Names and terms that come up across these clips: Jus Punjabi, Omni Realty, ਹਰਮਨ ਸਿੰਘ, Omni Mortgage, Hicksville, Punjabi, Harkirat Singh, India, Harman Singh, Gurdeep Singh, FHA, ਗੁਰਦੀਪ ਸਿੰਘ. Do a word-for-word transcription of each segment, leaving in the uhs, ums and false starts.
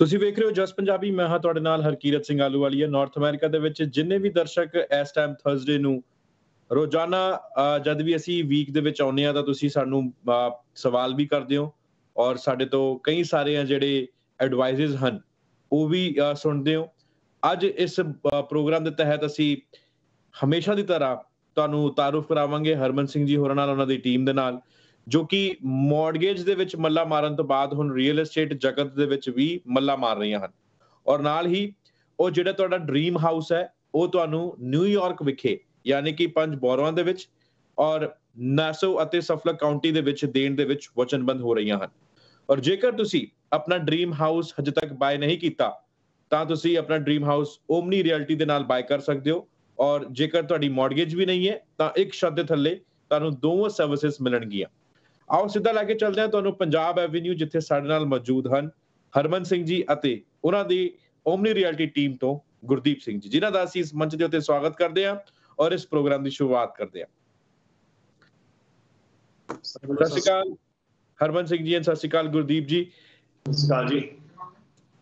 ਤੁਸੀਂ ਵੇਖ ਰਹੇ ਹੋ ਜਸ ਪੰਜਾਬੀ, ਮੈਂ ਹਾਂ ਤੁਹਾਡੇ ਨਾਲ ਹਰਕੀਰਤ ਸਿੰਘ ਆਲੂਵਾਲੀਆ। ਨਾਰਥ ਅਮਰੀਕਾ ਦੇ ਵਿੱਚ ਜਿੰਨੇ ਵੀ ਦਰਸ਼ਕ ਇਸ ਟਾਈਮ ਥਰਸਡੇ ਨੂੰ ਰੋਜ਼ਾਨਾ ਜਦ ਵੀ ਅਸੀਂ ਵੀਕ ਦੇ ਵਿੱਚ ਆਉਂਦੇ ਹਾਂ ਤਾਂ ਤੁਸੀਂ ਸਾਨੂੰ ਸਵਾਲ ਵੀ ਕਰਦੇ ਹੋ ਔਰ ਸਾਡੇ ਤੋਂ ਕਈ ਸਾਰੇ ਆ ਜਿਹੜੇ ਐਡਵਾਈਸਸ ਹਨ ਉਹ ਵੀ ਸੁਣਦੇ ਹੋ। ਅੱਜ ਇਸ ਪ੍ਰੋਗਰਾਮ ਦੇ ਤਹਿਤ ਅਸੀਂ ਹਮੇਸ਼ਾ ਦੀ ਤਰ੍ਹਾਂ ਤੁਹਾਨੂੰ ਤਾਰੂਫ ਕਰਾਵਾਂਗੇ ਹਰਮਨ ਸਿੰਘ ਜੀ ਹੋਰਾਂ ਨਾਲ, ਉਹਨਾਂ ਦੀ ਟੀਮ ਦੇ ਨਾਲ, ਜੋ ਕਿ ਮੌਰਗੇਜ ਦੇ ਵਿੱਚ ਮੱਲਾ ਮਾਰਨ ਤੋਂ ਬਾਅਦ ਹੁਣ ਰੀਅਲ ਅਸਟੇਟ ਜਗਤ ਦੇ ਵਿੱਚ ਵੀ ਮੱਲਾ ਮਾਰ ਰਹੀਆਂ ਹਨ। ਔਰ ਨਾਲ ਹੀ ਉਹ ਜਿਹੜਾ ਤੁਹਾਡਾ ਡ੍ਰੀਮ ਹਾਊਸ ਹੈ ਉਹ ਤੁਹਾਨੂੰ ਨਿਊਯਾਰਕ ਵਿਖੇ ਯਾਨੀ ਕਿ ਪੰਜ ਬੋਰੋਆਂ ਦੇ ਵਿੱਚ ਔਰ ਨਾਸੋ ਅਤੇ ਸਫਲਕ ਕਾਉਂਟੀ ਦੇ ਵਿੱਚ ਦੇਣ ਦੇ ਵਿੱਚ ਵਚਨਬੰਦ ਹੋ ਰਹੀਆਂ ਹਨ। ਔਰ ਜੇਕਰ ਤੁਸੀਂ ਆਪਣਾ ਡ੍ਰੀਮ ਹਾਊਸ ਹਜੇ ਤੱਕ ਬਾਏ ਨਹੀਂ ਕੀਤਾ ਤਾਂ ਤੁਸੀਂ ਆਪਣਾ ਡ੍ਰੀਮ ਹਾਊਸ ਓਮਨੀ ਰਿਐਲਿਟੀ ਦੇ ਨਾਲ ਬਾਏ ਕਰ ਸਕਦੇ ਹੋ। ਔਰ ਜੇਕਰ ਤੁਹਾਡੀ ਮੌਰਗੇਜ ਵੀ ਨਹੀਂ ਹੈ ਤਾਂ ਇੱਕ ਛੱਤ ਦੇ ਥੱਲੇ ਤੁਹਾਨੂੰ ਦੋਵੇਂ ਸਰਵਿਸਿਜ਼ ਮਿਲਣਗੀਆਂ। ਆਓ ਸਿੱਧਾ ਲੈ ਕੇ ਚੱਲਦੇ ਹਾਂ ਤੁਹਾਨੂੰ ਪੰਜਾਬ ਐਵੀਨਿਊ, ਜਿੱਥੇ ਸਾਡੇ ਨਾਲ ਮੌਜੂਦ ਹਨ ਹਰਮਨ ਸਿੰਘ ਜੀ ਅਤੇ ਉਹਨਾਂ ਦੀ ਓਮਨੀ ਰਿਐਲਿਟੀ ਟੀਮ ਤੋਂ ਗੁਰਦੀਪ ਸਿੰਘ ਜੀ, ਜਿਨ੍ਹਾਂ ਦਾ ਅਸੀਂ ਇਸ ਮੰਚ ਦੇ ਉੱਤੇ ਸਵਾਗਤ ਕਰਦੇ ਹਾਂ ਔਰ ਇਸ ਪ੍ਰੋਗਰਾਮ ਦੀ ਸ਼ੁਰੂਆਤ ਕਰਦੇ ਹਾਂ। ਸਤਿ ਸ਼੍ਰੀ ਅਕਾਲ ਹਰਮਨ ਸਿੰਘ ਜੀ, ਸਤਿ ਸ਼੍ਰੀ ਅਕਾਲ ਗੁਰਦੀਪ ਜੀ। ਸਤਿ ਸ਼੍ਰੀ ਅਕਾਲ ਜੀ।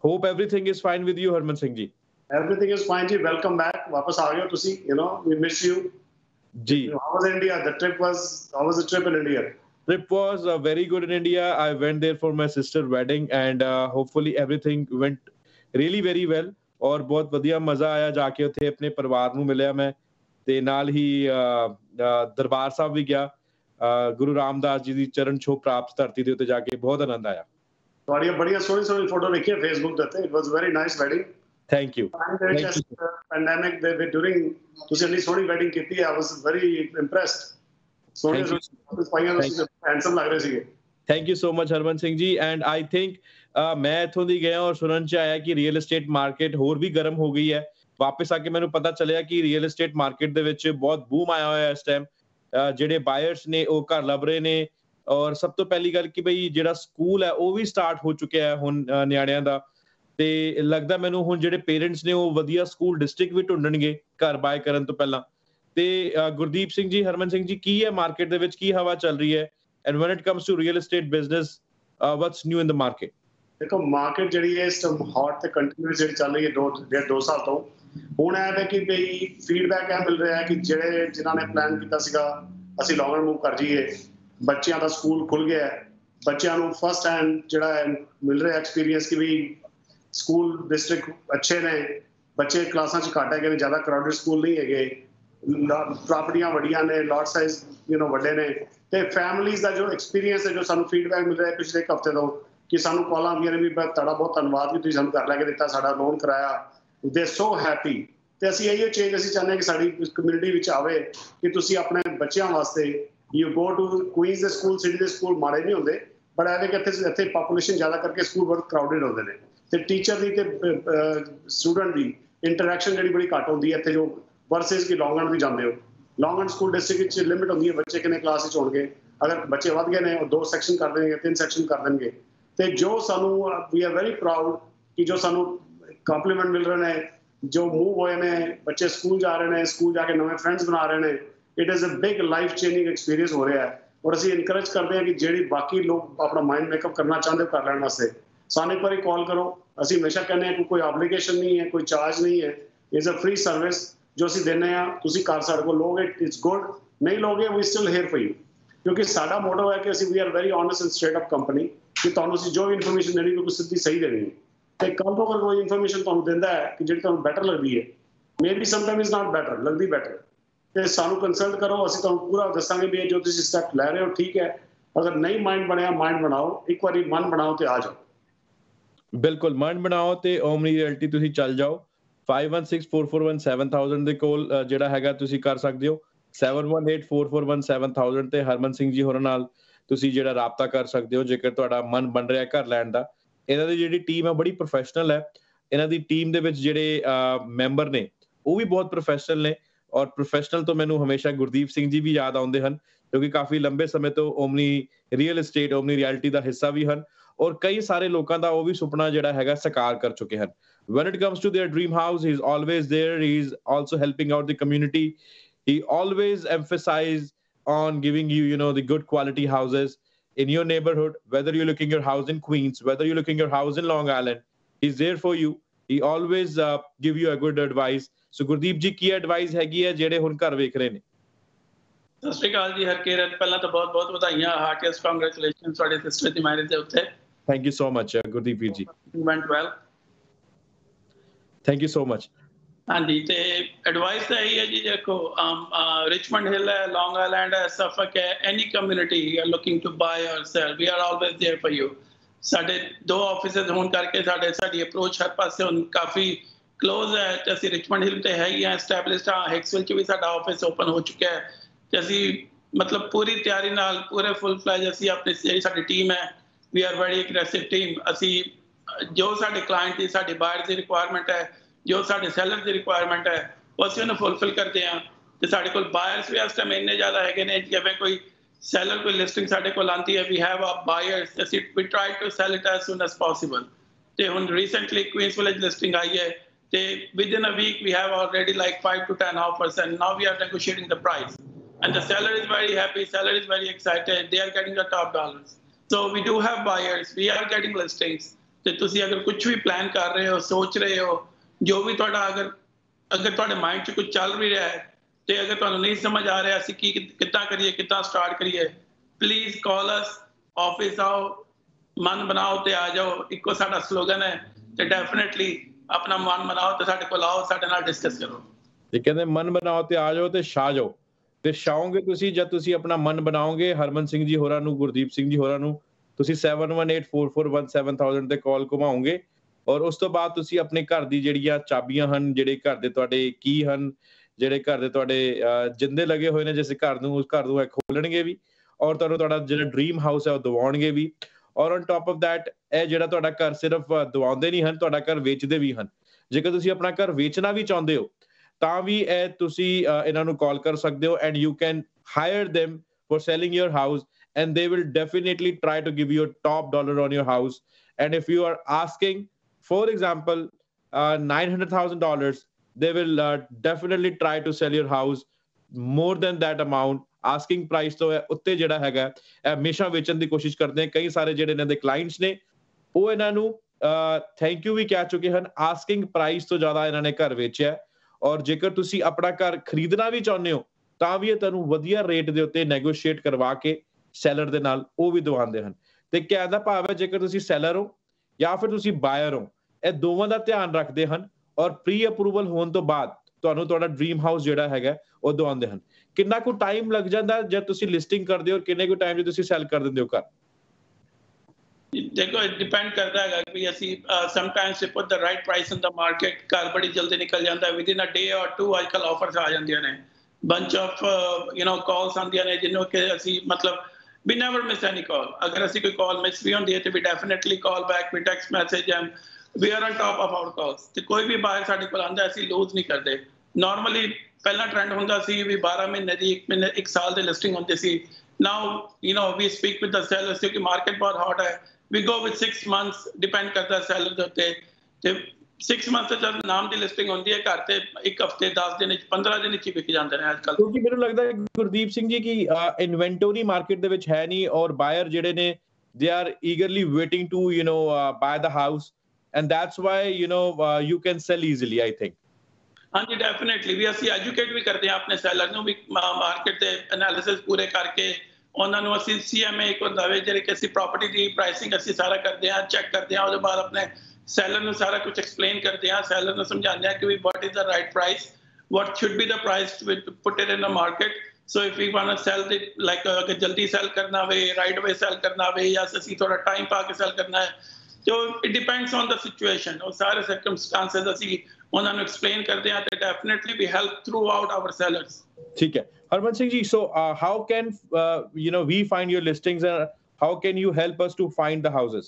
Hope everything is fine with you ਹਰਮਨ ਸਿੰਘ ji. Everything is fine ਜੀ, ਵੈਲਕਮ ਬੈਕ, ਵਾਪਸ ਆ ਗਏ ਹੋ ਤੁਸੀਂ। You know we miss you ਜੀ। How was India? The trip was how was the trip in India? Trip was uh, very good in India. I went there for my sister's wedding and uh, hopefully everything went really very well. और बहुत बढ़िया मज़ा आया जाके उठे, अपने परिवार नू मिले मैं ते नाल ही दरबार साहब भी गया, गुरु रामदास जी दी चरण छो प्राप्त धरती दे उते जाके बहुत आनंद आया। बड़ी बढ़िया सोनी सोनी फोटो देखी है फेसबुक पे। It was very nice wedding. Thank you. Thank you. Uh, pandemic they during ਤੁਸੀਂ ਇੰਨੀ ਸੋਹਣੀ wedding ਕੀਤੀ। I was very impressed. Thank you so much ਹਰਮਨ ਸਿੰਘ ji. And I think ਮੈਂ ਇੱਥੋਂ ਦੀ ਗਿਆ ਔਰ ਸੁਣਨ ਚ ਆਇਆ ਕਿ ਰੀਅਲ ਅਸਟੇਟ ਮਾਰਕੀਟ ਹੋਰ ਵੀ ਗਰਮ ਹੋ ਗਈ ਹੈ। ਵਾਪਿਸ ਆ ਕੇ ਮੈਨੂੰ ਪਤਾ ਚੱਲਿਆ ਕਿ ਰੀਅਲ ਅਸਟੇਟ ਮਾਰਕੀਟ ਦੇ ਵਿੱਚ ਬਹੁਤ ਬੂਮ ਆਇਆ ਹੋਇਆ ਇਸ ਟਾਈਮ। ਜਿਹੜੇ ਬਾਇਰਸ ਨੇ ਉਹ ਘਰ ਲੱਭ ਰਹੇ ਨੇ ਔਰ ਸਭ ਤੋਂ ਪਹਿਲੀ ਗੱਲ ਕਿ ਬਈ ਜਿਹੜਾ ਸਕੂਲ ਹੈ ਉਹ ਵੀ ਸਟਾਰਟ ਹੋ ਚੁੱਕਿਆ ਹੁਣ ਨਿਆਣਿਆਂ ਦਾ, ਤੇ ਲੱਗਦਾ ਮੈਨੂੰ ਹੁਣ ਜਿਹੜੇ ਪੇਰੈਂਟਸ ਨੇ ਉਹ ਵਧੀਆ ਸਕੂਲ ਡਿਸਟ੍ਰਿਕਟ ਵੀ ਢੂੰਡਣਗੇ ਘਰ ਬਾਏ ਕਰਨ ਤੋਂ ਪਹਿਲਾਂ। ਤੇ ਗੁਰਦੀਪ ਸਿੰਘ ਜੀ, ਹਰਮਨ ਸਿੰਘ ਜੀ, ਕੀ ਹੈ ਮਾਰਕੀਟ ਦੇ ਵਿੱਚ ਕੀ ਹਵਾ ਚੱਲ ਰਹੀ ਹੈ? And when it comes to real estate business, what's new in the market? ਦੇਖੋ, ਮਾਰਕੀਟ ਜਿਹੜੀ ਹੈ ਇਸ ਟਾਈਮ ਹੌਟ ਤੇ ਕੰਟੀਨਿਊਸ ਚੱਲ ਰਹੀ ਹੈ ਦੋ ਡੇਢ ਦੋ ਸਾਲ ਤੋਂ। ਹੁਣ ਇਹ ਹੈ ਕਿ ਬਈ ਫੀਡਬੈਕ ਇਹ ਮਿਲ ਰਿਹਾ ਹੈ ਕਿ ਜਿਹੜੇ ਜਿਨ੍ਹਾਂ ਨੇ ਪਲਾਨ ਕੀਤਾ ਸੀਗਾ ਅਸੀਂ ਲੌਂਗ ਰਨ ਮੂਵ ਕਰ ਜਾਈਏ, ਬੱਚਿਆਂ ਦਾ ਸਕੂਲ ਖੁੱਲ ਗਿਆ, ਬੱਚਿਆਂ ਨੂੰ ਫਸਟ ਹੈਂਡ ਜਿਹੜਾ ਮਿਲ ਰਿਹਾ ਐਕਸਪੀਰੀਅੰਸ ਕਿ ਵੀ ਸਕੂਲ ਡਿਸਟ੍ਰਿਕਟ ਅੱਛੇ ਨੇ, ਬੱਚੇ ਕਲਾਸਾਂ 'ਚ ਘੱਟ ਹੈਗੇ ਨੇ, ਜ਼ਿਆਦਾ ਕਰਾਊਡਡ ਸਕੂਲ ਨਹੀਂ ਹੈਗੇ, ਪ੍ਰਾਪਰਟੀਆਂ ਵੱਡੀਆਂ ਨੇ, ਲਾਟ ਸਾਈਜ਼ ਯੂ ਨੋ ਵੱਡੇ ਨੇ, ਤੇ ਫੈਮਿਲੀਜ਼ ਦਾ ਜੋ ਐਕਸਪੀਰੀਅੰਸ ਹੈ ਜੋ ਸਾਨੂੰ ਫੀਡਬੈਕ ਮਿਲ ਰਿਹਾ ਪਿਛਲੇ ਇੱਕ ਹਫ਼ਤੇ ਤੋਂ ਕਿ ਸਾਨੂੰ ਕਾਲਾਂ ਆਉਂਦੀਆਂ ਨੇ ਵੀ ਤੁਹਾਡਾ ਬਹੁਤ ਧੰਨਵਾਦ ਵੀ ਤੁਸੀਂ ਸਾਨੂੰ ਕਰ ਲੈ ਕੇ ਦਿੱਤਾ, ਸਾਡਾ ਲੋਨ ਕਰਾਇਆ, ਦੇ ਸੋ ਹੈਪੀ। ਤੇ ਅਸੀਂ ਇਹੀ ਚੇਂਜ ਅਸੀਂ ਚਾਹੁੰਦੇ ਕਿ ਸਾਡੀ ਕਮਿਊਨਿਟੀ ਵਿੱਚ ਆਵੇ ਕਿ ਤੁਸੀਂ ਆਪਣੇ ਬੱਚਿਆਂ ਵਾਸਤੇ ਯੂ ਗੋ ਟੂ ਕੁਈਨਜ਼ ਦੇ ਸਕੂਲ। ਸਿਟੀ ਦੇ ਸਕੂਲ ਮਾੜੇ ਨਹੀਂ ਹੁੰਦੇ ਬਟ ਐਵੇਂ ਕਿ ਇੱਥੇ ਇੱਥੇ ਪਾਪੂਲੇਸ਼ਨ ਜ਼ਿਆਦਾ ਕਰਕੇ ਸਕੂਲ ਬਹੁਤ ਕਰਾਊਡਡ ਹੁੰਦੇ ਨੇ ਤੇ ਟੀਚਰ ਦੀ ਤੇ ਸਟੂਡੈਂਟ ਦੀ ਇੰਟਰੈਕਸ਼ਨ ਜਿਹੜੀ ਬੜੀ ਘੱਟ ਹੁੰਦੀ ਹੈ ਇੱਥੇ ਜੋ ਵਰਸਿਸ ਕਿ ਲੌਂਗ ਰਨ ਵੀ ਜਾਂਦੇ ਹੋ। ਲੌਂਗ ਰਨ ਸਕੂਲ ਡਿਸਟ੍ਰਿਕਟ ਵਿੱਚ ਲਿਮਿਟ ਹੁੰਦੀ ਹੈ ਬੱਚੇ ਕਿੰਨੇ ਕਲਾਸ ਵਿੱਚ ਹੋਣਗੇ, ਅਗਰ ਬੱਚੇ ਵੱਧ ਗਏ ਨੇ ਉਹ ਦੋ ਸੈਕਸ਼ਨ ਕਰ ਦੇਣਗੇ, ਤਿੰਨ ਸੈਕਸ਼ਨ ਕਰ ਦੇਣਗੇ। ਤੇ ਜੋ ਸਾਨੂੰ ਵੀ ਆਰ ਵੈਰੀ ਪ੍ਰਾਊਡ ਕਿ ਜੋ ਸਾਨੂੰ ਕੰਪਲੀਮੈਂਟ ਮਿਲ ਰਹੇ ਨੇ, ਜੋ ਮੂਵ ਹੋਏ ਨੇ, ਬੱਚੇ ਸਕੂਲ ਜਾ ਰਹੇ ਨੇ, ਸਕੂਲ ਜਾ ਕੇ ਨਵੇਂ ਫਰੈਂਡਸ ਬਣਾ ਰਹੇ ਨੇ। It is a big life changing experience ਹੋ ਰਿਹਾ ਹੈ ਔਰ ਅਸੀਂ ਇਨਕਰੇਜ ਕਰਦੇ ਹਾਂ ਕਿ ਜਿਹੜੀ ਬਾਕੀ ਲੋਕ ਆਪਣਾ ਮਾਈਂਡ ਮੇਕਅਪ ਕਰਨਾ ਚਾਹੁੰਦੇ ਕਰ ਲੈਣ ਵਾਸਤੇ ਸਾਨੂੰ ਇੱਕ ਵਾਰੀ ਕਾਲ ਕਰੋ। ਅਸੀਂ ਹਮੇਸ਼ਾ ਕਹਿੰਦੇ ਹਾਂ ਕਿ ਕੋਈ ਐਪਲੀਕੇਸ਼ਨ ਨਹੀਂ ਹੈ, ਕੋਈ ਚਾਰਜ ਨਹੀਂ ਹੈ, ਇਜ਼ ਅ ਫਰੀ ਸਰਵਿਸ ਜੋ ਅਸੀਂ ਦਿੰਦੇ ਹਾਂ। ਤੁਸੀਂ ਘਰ ਸਾਡੇ ਕੋਲ ਲੋਗੇ ਇਟਸ ਗੁੱਡ, ਨਹੀਂ ਲੋਗੇ we still here for you, ਕਿਉਂਕਿ ਸਾਡਾ ਮੋਟਿਵ ਹੈ ਕਿ ਅਸੀਂ we are very honest and straight up company ਕਿ ਤੁਹਾਨੂੰ ਅਸੀਂ ਜੋ ਵੀ ਇਨਫੋਰਮੇਸ਼ਨ ਦੇਣੀ ਬਿਲਕੁਲ ਸਿੱਧੀ ਸਹੀ ਦੇਣੀ ਹੈ। ਤੇ ਕੱਲ ਤੋਂ ਅਗਰ ਕੋਈ ਇਨਫੋਰਮੇਸ਼ਨ ਤੁਹਾਨੂੰ ਦਿੰਦਾ ਹੈ ਕਿ ਜਿਹੜੀ ਤੁਹਾਨੂੰ ਬੈਟਰ ਲੱਗਦੀ ਹੈ, maybe sometime is not better ਲੱਗਦੀ ਬੈਟਰ, ਤੇ ਸਾਨੂੰ ਕੰਸਲਟ ਕਰੋ। ਅਸੀਂ ਤੁਹਾਨੂੰ ਪੂਰਾ ਦੱਸਾਂਗੇ ਵੀ ਇਹ ਜੋ ਤੁਸੀਂ ਸਟੈਪ ਲੈ ਰਹੇ ਹੋ ਠੀਕ ਹੈ, ਅਗਰ ਨਹੀਂ ਮਾਈਂਡ ਬਣਿਆ ਮਾਈਂਡ ਬਣਾਓ, ਇੱਕ ਵਾਰੀ ਮਨ ਬਣਾਓ ਤੇ ਆ ਜਾਓ। ਬਿਲਕੁਲ ਮਨ ਬਣਾਓ ਤੇ ਓਮਨੀ ਰਿਐਲਿਟੀ ਤੁਸੀਂ ਚੱਲ ਜਾਓ। five one six four four one seven thousand ਦੇ ਕੋਲ ਜਿਹੜਾ ਹੈਗਾ ਤੁਸੀਂ ਕਰ ਸਕਦੇ ਹੋ, seven one eight four four one seven thousand ਤੇ ਹਰਮਨ ਸਿੰਘ ਜੀ ਹੋਰਾਂ ਨਾਲ ਤੁਸੀਂ ਜਿਹੜਾ ਰਾਬਤਾ ਕਰ ਸਕਦੇ ਹੋ ਜੇਕਰ ਤੁਹਾਡਾ ਮਨ ਬਣ ਰਿਹਾ ਘਰ ਲੈਣ ਦਾ। ਇਹਨਾਂ ਦੀ ਜਿਹੜੀ ਟੀਮ ਹੈ ਬੜੀ ਪ੍ਰੋਫੈਸ਼ਨਲ ਹੈ, ਇਹਨਾਂ ਦੀ ਟੀਮ ਦੇ ਵਿੱਚ ਜਿਹੜੇ ਮੈਂਬਰ ਨੇ ਉਹ ਵੀ ਬਹੁਤ ਪ੍ਰੋਫੈਸ਼ਨਲ ਨੇ ਔਰ ਪ੍ਰੋਫੈਸ਼ਨਲ ਤੋਂ ਮੈਨੂੰ ਹਮੇਸ਼ਾ ਗੁਰਦੀਪ ਸਿੰਘ ਜੀ ਵੀ ਯਾਦ ਆਉਂਦੇ ਹਨ ਕਿਉਂਕਿ ਕਾਫੀ ਲੰਬੇ ਸਮੇਂ ਤੋਂ Omni real estate Omni reality ਦਾ ਹਿੱਸਾ ਵੀ ਹਨ ਔਰ ਕਈ ਸਾਰੇ ਲੋਕਾਂ ਦਾ ਉਹ ਵੀ ਸੁਪਨਾ ਜਿਹੜਾ ਹੈਗਾ ਸਾਕਾਰ ਕਰ ਚੁੱਕੇ ਹਨ। When it comes to their dream house, he's always there. He's also helping out the community. He always emphasizes on giving you, you know, the good quality houses in your neighborhood, whether you're looking your house in Queens, whether you're looking your house in Long Island, He's there for you. He always uh, give you a good advice. So Gurdeep ji, ki advice हैगी है जेड़े हुन घर वेख रहे ने। सत श्री अकाल जी हरकिरत, पहला तो बहुत बहुत बधाइयां, हार्टियस्ट कांग्रेचुलेशन साडे सिस्टर दी मैरिज दे उत्ते। Thank you so much Gurdeep ji, went well, thank you so much. हाँ जी, तो एडवाइस तो यही है जी, देखो रिचमंड हिल है, लॉन्ग आइलैंड है, सफक है, any community you are looking to buy और sell, we are always there for you. साडे दो ऑफिसेज होने करके साडे साडी अप्रोच हर पासे हुन काफ़ी क्लोज है। तो असी रिचमंड हिल तो है ही है, एस्टैबलिश्ड हाँ, हिक्सविल च भी साडा ऑफिस ओपन हो चुका है। तो असी मतलब पूरी तैयारी नाल पूरे फुल फ्लैज असी अपनी जिहड़ी साडी टीम है, we are very aggressive team. असी जो साडे क्लाइंट की साडे बायर की रिक्वायरमेंट है, जो साडे सेलर की रिक्वायरमेंट है, वो असी उन्हें फुलफिल करते हैं। तो साडे कोल बायर्स भी इस टाइम इन्ने ज़्यादा है कि जिवें कोई सैलर कोई लिस्टिंग साडे कोल आती है, वी हैव अ बायर्स, असी we try to sell it as soon as possible. तो हुण रिसेंटली क्वींस विलेज लिस्टिंग आई है, तो within a week we have already like five to ten offers and now we are negotiating the price and the seller is very happy, seller is very excited, they are getting the top dollars. So we do have buyers, we are getting listings. तो तुसी अगर कुछ भी plan कर रहे हो, सोच रहे हो, जो भी थोड़ा अगर अगर थोड़े माइंड च कुछ चल भी रहा है, तो अगर तुहानू नहीं समझ आ रहा असी की कितना करिए, कितना स्टार्ट करिए, प्लीज़ कॉल अस, ऑफिस आओ, मन बनाओ तो आ जाओ, इक्को साडा स्लोगन है। तो डेफिनेटली अपना मन बनाओ तो साडे कोल आओ, साडे नाल डिस्कस करो। ये कहते हैं मन बनाओ तो आ जाओ, तो छा जाओ, तो छाओगे तुसी जब तुसी अपना मन बनाओगे। हरमन सिंह जी होरां नूं, गुरदीप सिंह जी होरां नूं तुसी seven one eight four four one seven thousand ते कॉल घुमाओगे, और उस तो बाद तुसी अपने घर दी जिहड़ियां चाबियां हन, जिहड़े घर दे तुहाडे की हन, जिहड़े घर दे तुहाडे जिंदे लगे होए ने, जिस घर नूं उस घर नूं खोलणगे भी, और तुहानूं तुहाडा जिहड़ा ड्रीम हाउस है वो दिवाउणगे भी। और ऑन टॉप ऑफ दैट यह जिहड़ा तुहाडा घर सिर्फ दिवाउंदे नहीं हन, तुहाडा घर वेचदे भी हन। जेकर तुसी अपना घर वेचना भी चाहुंदे हो ਤਾਂ ਵੀ ਇਹ ਤੁਸੀਂ ਇਹਨਾਂ ਨੂੰ ਕਾਲ ਕਰ ਸਕਦੇ ਹੋ, and you can hire them for selling your house and they will definitely try to give you a top dollar on your house. And if you are asking for example uh, nine hundred thousand dollars, they will uh, definitely try to sell your house more than that amount. Asking price ਤੋਂ ਉੱਤੇ ਜਿਹੜਾ ਹੈਗਾ ਹਮੇਸ਼ਾ ਵੇਚਣ ਦੀ ਕੋਸ਼ਿਸ਼ ਕਰਦੇ ਹਨ। ਕਈ ਸਾਰੇ ਜਿਹੜੇ ਇਹਨਾਂ ਦੇ ਕਲਾਇੰਟਸ ਨੇ ਉਹ ਇਹਨਾਂ ਨੂੰ ਥੈਂਕ ਯੂ ਵੀ ਕਹਿ ਚੁੱਕੇ ਹਨ, ਆਸਕਿੰਗ ਪ੍ਰਾਈਸ ਤੋਂ ਜ਼ਿਆਦਾ ਇਹਨਾਂ ਨੇ ਘਰ ਵੇਚਿਆ। और जेकर तुसी अपना घर खरीदना भी चाहते हो तो भी तुहानू वधिया रेट दे उत्ते नेगोशिएट करवा के सैलर दे नाल ओ भी दवांदे हन। ते कहदा भाव है जेकर तुसी सैलर हो या फिर तुसी बायर हो, ये दोवां दा ध्यान रखदे हन, और प्री अप्रूवल होने तो बाद तुहानू तुहाडा ड्रीम हाउस जिहड़ा हैगा ओ दवांदे हन। कितना को टाइम लग जाता जब तुसी लिस्टिंग करदे हो और कितने को टाइम तुसी सेल कर दिंदे हो घर? देखो डिपेंड करता है कि असी sometimes put the right price in the market, car बड़ी जल्दी निकल जाता है, विद इन अ डे और टू आजकल ऑफर्स आ जांदियां ने, bunch of you know calls आंदियां ने, जिन्हों के असी मतलब we never miss any call. अगर असी कोई कॉल मिस भी होंदी है तो we definitely call back, we text message and we are on top of our calls. तो कोई भी बायर साडे कोल आंदा असी लूज नहीं करते। नॉर्मली पहला ट्रेंड होंदा सी भी बारह महीने की एक महीने एक साल की लिस्टिंग होंदी सी। Now you know we speak with the sellers क्योंकि market बहुत hot है, we go with six months depend करता है seller के उत्ते। तो six months तक जब नाम की listing होती है घर ते एक हफ्ते दस दिन पंद्रह दिन ही बिक जाते हैं आजकल। क्योंकि मेरे लगता है गुरदीप सिंह जी की इन्वेंटरी मार्केट दे विच है नहीं, और बायर जिहड़े ने they are eagerly waiting to you know uh, buy the house and that's why you know uh, you can sell easily I think. हाँ जी डेफिनेटली भी असी एजुकेट भी करते हैं अपने सैलर को भी मार्केट के एनालिसिस पूरे करके उन्होंने असी सी एम ए एक होंगे वे जे कि असी प्रॉपर्टी की प्राइसिंग असी सारा करते हैं चैक करते हैं, उसके बाद अपने सैलर को सारा कुछ एक्सप्लेन करते हैं, सैलर को समझाते हैं कि what is the right price, what should be the price put in the market. So if you want to sell it like अगर जल्दी सेल करना वे राइट अवे सेल करना वे या असी थोड़ा टाइम पा के सेल करना है, तो it depends on the situation. और सारे सर्कमस्टांसेस असी उन्होंने एक्सप्लेन करते हैं, तो definitely we help throughout our sellers. ठीक है Harman Singh ji, so how can you know we find your listings and how can you help us to find the houses?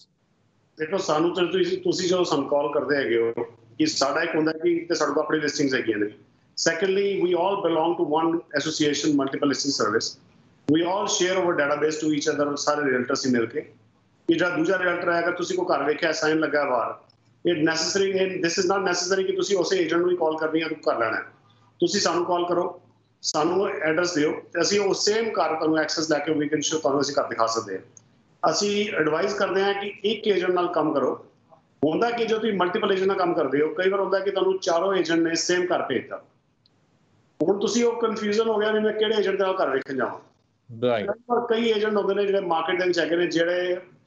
देखो सानू तो ਤੁਸੀਂ ਜਦੋਂ ਸਾਨੂੰ ਕਾਲ ਕਰਦੇ ਹੈਗੇ ਹੋ ਕਿ ਸਾਡਾ ਇੱਕ ਹੁੰਦਾ ਕਿ ਤੇ ਸਾਡੇ ਕੋਲ ਆਪਣੀ ਲਿਸਟਿੰਗਸ ਹੈਗੀਆਂ ਨੇ। Secondly we all belong to one association multiple listing service, we all share our database to each other. ਸਾਰੇ ਰੀਅਲਟਰਸ ਹੀ ਮਿਲ ਕੇ ਕਿ ਜਿਹੜਾ ਦੂਜਾ ਰੀਅਲਟਰ ਹੈਗਾ ਤੁਸੀਂ ਕੋ ਘਰ ਵੇਖਿਆ ਸਾਈਨ ਲੱਗਾ ਬਾਹਰ, it necessary and this is not necessary ਕਿ ਤੁਸੀਂ ਉਸੇ ਏਜੰਟ ਨੂੰ ਹੀ ਕਾਲ ਕਰਨੀ ਹੈ ਤੂੰ ਕਰ ਲੈਣਾ। ਤੁਸੀਂ ਸਾਨੂੰ ਕਾਲ ਕਰੋ, ਸਾਨੂੰ ਐਡਰੈਸ ਦਿਓ, ਅਸੀਂ ਉਹ ਸੇਮ ਘਰ ਤੁਹਾਨੂੰ ਐਕਸੈਸ ਲੈ ਕੇ ਵੀ ਕੈਨ ਸ਼ੋ ਤੁਹਾਨੂੰ ਅਸੀਂ ਘਰ ਦਿਖਾ ਸਕਦੇ ਹਾਂ। ਅਸੀਂ ਐਡਵਾਈਸ ਕਰਦੇ ਹਾਂ ਕਿ ਇੱਕ ਏਜੰਟ ਨਾਲ ਕੰਮ ਕਰੋ, होंदा कि जो तुम मल्टीपल एजेंट काम करते हो कई बार होंदा कि तुहानू चारों एजेंट ने सेम घर भेजता हुण तुसीं ओह कन्फ्यूजन हो गया भी मैं किहड़े एजेंट दा घर वेखण जावां राइट पर कई एजेंट होंदे ने जिहड़े मार्केट दे विच हैगे ने जिहड़े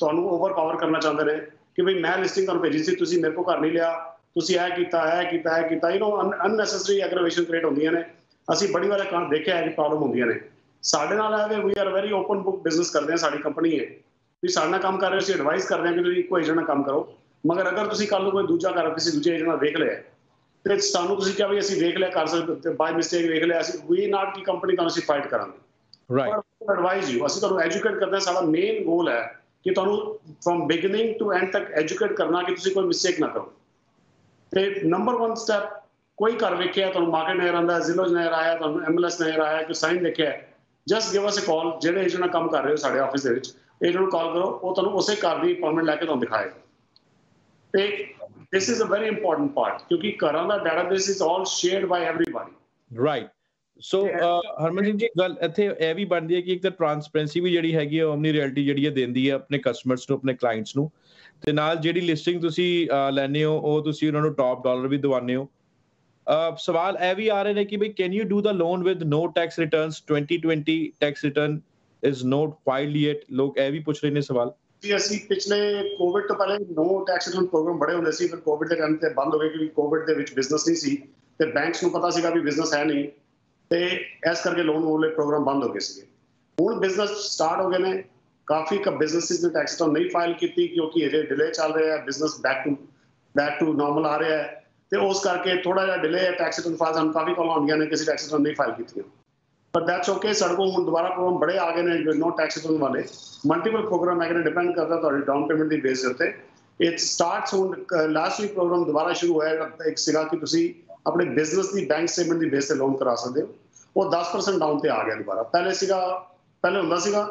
तुहानू ओवरपावर करना चाहुंदे ने कि भाई मैं लिस्टिंग तुहानू भेजी सी तुसीं मेरे कोल घर नहीं लिया तुसीं ऐ कीता ऐ कीता ऐ कीता you know unnecessary aggravation create होंदियां ने असीं बड़ी बार देखिआ है कि प्रॉब्लम होंदियां ने साडे नाल आ we are very open book business करदे आ साडी कंपनी है तुसीं साडे नाल काम कर रहे हो असीं एडवाइस करदे आ कि तुसीं इक्को एजेंट नाल काम करो मगर अगर तुसीं कल नूं कोई दूजा घर किसी दूजे एजेंट नाल वेख लिआ तो सानूं तुसीं कहो भी असीं वेख लिआ कर सकदे बाय मिस्टेक वेख लिआ असीं वी नॉट की कंपनी तुहानूं असीं फाइट करांगे राइट एडवाइस यू असीं तुहानूं एजुकेट करदे आ साडा मेन गोल है कि तुहानूं फ्रॉम बिगिनिंग टू एंड तक एजुकेट करना कि तुसीं कोई मिस्टेक ना करो ते नंबर वन स्टैप कोई घर वेखिआ तुहानूं मार्केट नज़र आंदा ज़िलो नज़र आया तुहानूं एमएलएस नज़र आया कोई साइन देखिआ just give us a call जिहड़े एजेंट नाल काम कर रहे हो साडे आफिस दे विच एजेंट नूं कॉल करो उह तुहानूं उसे घर दी अपॉइंटमेंट लै के तुहानूं दिखाएगा this is a very important part kyunki karan da database is all shared by everybody right so harman singh ji gal itthe eh vi banddi hai ki ek ta transparency vi jehdi hegi omni realty jehdi eh dendi hai apne customers nu apne clients nu te naal jehdi listing tusi lene ho oh tusi unna nu top dollar vi diwane ho sawal eh vi aa rahe ne ki bhai can you do the loan with no tax returns twenty twenty tax return is not filed yet log eh vi puch rahe ne sawal ਅਸੀਂ ਪਿਛਲੇ Covid ਤੋਂ ਪਹਿਲੇ ਨੋ tax return programme ਬੜੇ ਹੁੰਦੇ ਸੀ ਫਿਰ Covid ਦੇ time ਤੇ ਬੰਦ ਹੋ ਗਏ ਕਿਉਂਕਿ ਕੋਵਿਡ ਦੇ ਵਿੱਚ ਬਿਜ਼ਨਸ ਨਹੀਂ ਸੀ ਤੇ ਬੈਂਕਸ ਨੂੰ ਪਤਾ ਸੀਗਾ ਵੀ ਬਿਜ਼ਨਸ ਹੈ ਨਹੀਂ ਤੇ ਇਸ ਕਰਕੇ ਲੋਨ ਵਾਲੇ ਪ੍ਰੋਗਰਾਮ ਬੰਦ ਹੋ ਗਏ ਸੀਗੇ ਹੁਣ ਬਿਜ਼ਨਸ ਸਟਾਰਟ ਹੋ ਗਏ ਨੇ ਕਾਫੀ ਕ ਬਿਜ਼ਨਸਿਸ ਨੇ ਟੈਕਸ ਰਿਟਰਨ ਨਹੀਂ ਫਾਈਲ ਕੀਤੀ ਕਿਉਂਕਿ ਅਜੇ ਡਿਲੇ ਚੱਲ ਰਿਹਾ ਹੈ business back to back to normal ਆ ਰਿਹਾ ਹੈ ਤੇ ਉਸ ਕਰਕੇ ਥੋੜਾ ਜਿਹਾ ਡਿਲੇ ਹੈ ਟੈਕਸ ਰਿਟਰਨ ਫਾਈਲ ਸਾਨੂੰ ਕਾਫੀ ਕੋਲ ਆਉਂਦੀਆਂ ਨੇ ਕਿਸੇ ਟੈਕਸ ਰਿਟਰਨ ਨਹੀਂ ਫਾਈਲ ਕੀਤੀਆਂ पर दैट्स ओके साढ़े को हम दोबारा प्रोग्राम बड़े आगे ने नो टैक्स रिटर्न वाले मल्टीपल प्रोग्राम है कि डिपेंड करता तो डाउन पेमेंट की बेस होते इट स्टार्ट्स हुन लास्ट वीक प्रोग्राम दोबारा शुरू होया एक सिगा कि तुसी अपने बिजनेस की बैंक स्टेटमेंट की बेस से लोन करा सकते हो और दस परसेंट डाउन पर आ गया दोबारा पहले सिगा पहले होंदा सीगा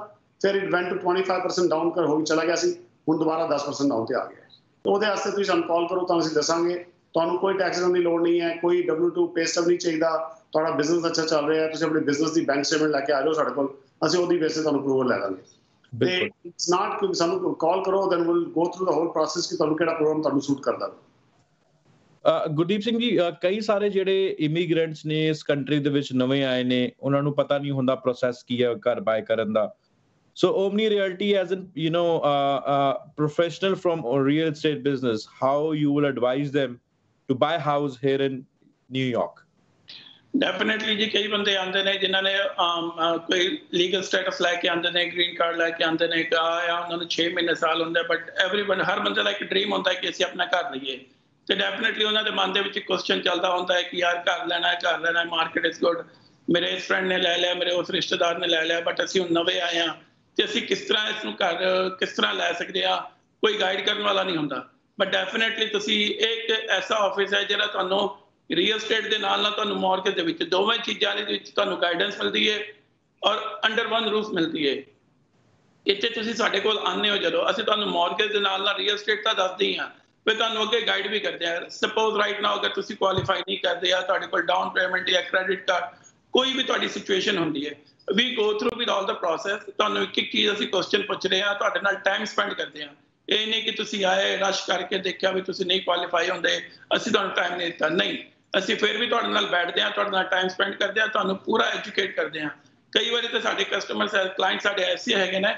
फिर it went to twenty five percent down कर हो चला गया सी हुन दोबारा दस परसेंट डाउन पर आ गया तो उहदे वास्ते तुसी सानू कॉल करो तो असीं दसांगे तुहानूं कोई टैक्स रिटर्न की लोड़ नहीं है कोई डबल्यू टू पे स्टब नहीं चाहिए ਤੁਹਾਡਾ ਬਿਜ਼ਨਸ ਅੱਛਾ ਚੱਲ ਰਿਹਾ ਤੁਸੀਂ ਆਪਣੇ ਬਿਜ਼ਨਸ ਦੀ ਬੈਂਕ ਸਟੇਟਮੈਂਟ ਲੈ ਕੇ ਆ ਜਾਓ ਸਾਡੇ ਕੋਲ ਅਸੀਂ ਉਹਦੀ ਬੇਸ ਤੇ ਤੁਹਾਨੂੰ ਅਪਰੂਵਲ ਲੈ ਦਾਂਗੇ ਤੇ ਇਟਸ ਨਾਟ ਕਿ ਸਾਨੂੰ ਕਾਲ ਕਰੋ then will go through the whole process ਕਿ ਤੁਹਾਨੂੰ ਕਿਹੜਾ ਪ੍ਰੋਗਰਾਮ ਤੁਹਾਨੂੰ ਸੂਟ ਕਰਦਾ ਗੁਰਦੀਪ ਸਿੰਘ ਜੀ ਕਈ ਸਾਰੇ ਜਿਹੜੇ ਇਮੀਗ੍ਰੈਂਟਸ ਨੇ ਇਸ ਕੰਟਰੀ ਦੇ ਵਿੱਚ ਨਵੇਂ ਆਏ ਨੇ ਉਹਨਾਂ ਨੂੰ ਪਤਾ ਨਹੀਂ ਹੁੰਦਾ ਪ੍ਰੋਸੈਸ ਕੀ ਹੈ ਘਰ ਬਾਏ ਕਰਨ ਦਾ so Omni Realty as an you know professional firm real estate business how you will advise them to buy house here in New York definitely ਜੀ ਕਈ ਬੰਦੇ ਆਉਂਦੇ ਨੇ ਜਿਨ੍ਹਾਂ ਨੇ ਕੋਈ ਲੀਗਲ ਸਟੇਟਸ ਲੈ ਕੇ ਆਉਂਦੇ ਨੇ ਗ੍ਰੀਨ ਕਾਰਡ ਲੈ ਕੇ ਆਉਂਦੇ ਨੇ ਆ ਉਹਨਾਂ ਨੂੰ ਛੇ ਮਹੀਨੇ ਸਾਲ ਹੁੰਦਾ ਬਟ ਐਵਰੀ ਵਨ ਹਰ ਬੰਦੇ ਦਾ ਇੱਕ ਡਰੀਮ ਹੁੰਦਾ ਕਿ ਅਸੀਂ ਆਪਣਾ ਘਰ ਲਈਏ ਤੇ ਡੈਫੀਨੇਟਲੀ ਉਹਨਾਂ ਦੇ ਮਨ ਦੇ ਵਿੱਚ ਕੁਐਸਚਨ ਚੱਲਦਾ ਹੁੰਦਾ ਹੈ ਕਿ ਯਾਰ ਘਰ ਲੈਣਾ ਘਰ ਲੈਣਾ ਮਾਰਕੀਟ ਇਜ਼ ਗੁੱਡ ਮੇਰੇ ਇਸ ਫਰੈਂਡ ਨੇ ਲੈ ਲਿਆ ਮੇਰੇ ਉਸ ਰਿਸ਼ਤੇਦਾਰ ਨੇ ਲੈ ਲਿਆ ਬਟ ਅਸੀਂ ਹੁਣ ਨਵੇਂ ਆਏ ਹਾਂ ਤੇ ਅਸੀਂ ਕਿਸ ਤਰ੍ਹਾਂ ਇਸ ਨੂੰ ਘਰ ਕਿਸ ਤਰ੍ਹਾਂ ਲੈ ਸਕਦੇ ਹਾਂ ਕੋਈ ਗਾਈਡ ਕਰਨ ਵਾਲਾ ਨਹੀਂ ਹੁੰਦਾ ਬਟ ਡੈਫੀਨੇਟਲੀ ਤੁਸੀਂ ਇੱਕ ਐਸਾ ਆਫਿਸ ਹੈ ਜਿਹੜਾ ਤੁਹਾਨੂੰ ਰੀਅਲ ਸਟੇਟ ਦੇ ਨਾਲ ਨਾਲ ਤੁਹਾਨੂੰ ਮਾਰਕੀਟ ਦੇ ਵਿੱਚ ਦੋਵੇਂ ਚੀਜ਼ਾਂ ਦੇ ਵਿੱਚ ਤੁਹਾਨੂੰ ਗਾਈਡੈਂਸ ਮਿਲਦੀ ਹੈ ਔਰ ਅੰਡਰ ਵਨ ਰੂਫ ਮਿਲਦੀ ਹੈ ਇੱਥੇ ਤੁਸੀਂ ਸਾਡੇ ਕੋਲ ਆਉਂਦੇ ਹੋ ਜਦੋਂ ਅਸੀਂ ਤੁਹਾਨੂੰ ਮਾਰਕੀਟ ਦੇ ਨਾਲ ਨਾਲ ਰੀਅਲ ਸਟੇਟ ਤਾਂ ਦੱਸਦੇ ਹਾਂ ਫਿਰ ਤੁਹਾਨੂੰ ਅੱਗੇ ਗਾਈਡ ਵੀ ਕਰਦੇ ਹਾਂ ਸਪੋਜ਼ ਰਾਈਟ ਨਾਓ ਅਗਰ ਤੁਸੀਂ ਕੁਆਲੀਫਾਈ ਨਹੀਂ ਕਰਦੇ ਜਾਂ ਤੁਹਾਡੇ ਕੋਲ ਡਾਊਨ ਪੇਮੈਂਟ ਜਾਂ ਕ੍ਰੈਡਿਟ ਕਾਰਡ ਕੋਈ ਵੀ ਤੁਹਾਡੀ ਸਿਚੁਏਸ਼ਨ ਹੁੰਦੀ ਹੈ we go through with all the process ਤੁਹਾਨੂੰ ਇੱਕ ਇੱਕ ਚੀਜ਼ ਅਸੀਂ ਕੁਐਸਚਨ ਪੁੱਛ ਰਹੇ ਹਾਂ ਤੁਹਾਡੇ ਨਾਲ ਟਾਈਮ ਸਪੈਂਡ ਕਰਦੇ ਹਾਂ ਇਹ ਨਹੀਂ ਕਿ ਤੁਸੀਂ ਆਏ ਰਸ਼ ਕਰਕੇ ਦੇਖਿਆ ਵੀ ਤੁਸੀਂ ਨਹੀਂ ਕੁਆਲੀਫਾਈ ਹੁੰਦੇ ਅਸੀਂ ਤੁਹਾਨੂੰ ਟਾਈਮ ਨਹੀਂ ਦਿੱਤਾ ਨਹੀਂ ਅਸੀਂ ਫਿਰ ਵੀ ਤੁਹਾਡੇ ਨਾਲ ਬੈਠਦੇ ਹਾਂ ਤੁਹਾਡੇ ਨਾਲ ਟਾਈਮ ਸਪੈਂਡ ਕਰਦੇ ਹਾਂ ਤੁਹਾਨੂੰ ਪੂਰਾ ਐਜੂਕੇਟ ਕਰਦੇ ਹਾਂ ਕਈ ਵਾਰੀ ਤਾਂ ਸਾਡੇ ਕਸਟਮਰਸ ਕਲਾਇੰਟ ਸਾਡੇ ਐਸੇ ਹੈਗੇ ਨੇ